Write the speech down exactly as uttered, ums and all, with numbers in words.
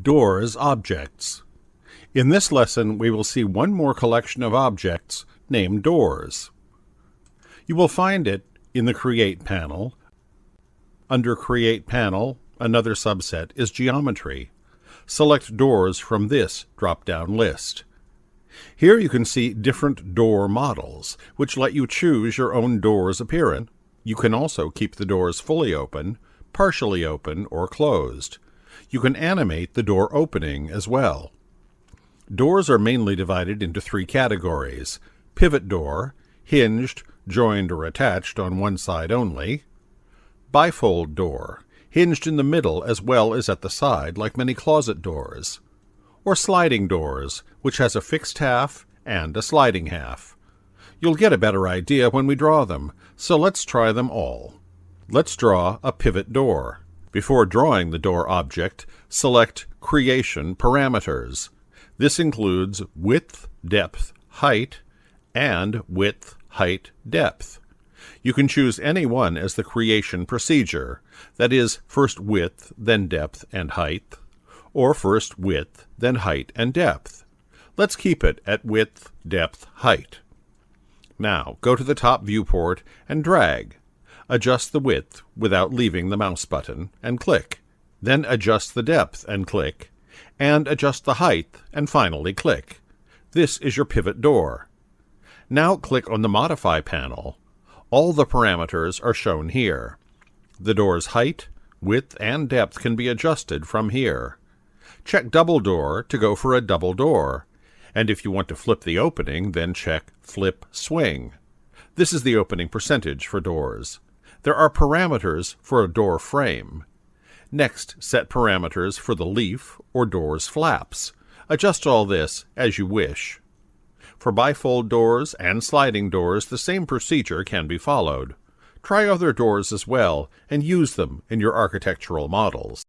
Doors objects. In this lesson, we will see one more collection of objects named doors. You will find it in the Create panel. Under Create panel, another subset is Geometry. Select Doors from this drop-down list. Here you can see different door models, which let you choose your own door's appearance. You can also keep the doors fully open, partially open, or closed. You can animate the door opening as well. Doors are mainly divided into three categories: pivot door, hinged, joined or attached on one side only; bifold door, hinged in the middle as well as at the side like many closet doors; or sliding doors, which has a fixed half and a sliding half. You'll get a better idea when we draw them, so let's try them all. Let's draw a pivot door. Before drawing the door object, select Creation Parameters. This includes width, depth, height, and width, height, depth. You can choose any one as the creation procedure, that is, first width, then depth and height, or first width, then height and depth. Let's keep it at width, depth, height. Now, go to the top viewport and drag. Adjust the width without leaving the mouse button and click. Then adjust the depth and click. And adjust the height and finally click. This is your pivot door. Now click on the Modify panel. All the parameters are shown here. The door's height, width, and depth can be adjusted from here. Check Double Door to go for a double door. And if you want to flip the opening, then check Flip Swing. This is the opening percentage for doors. There are parameters for a door frame. Next, set parameters for the leaf or door's flaps. Adjust all this as you wish. For bifold doors and sliding doors, the same procedure can be followed. Try other doors as well and use them in your architectural models.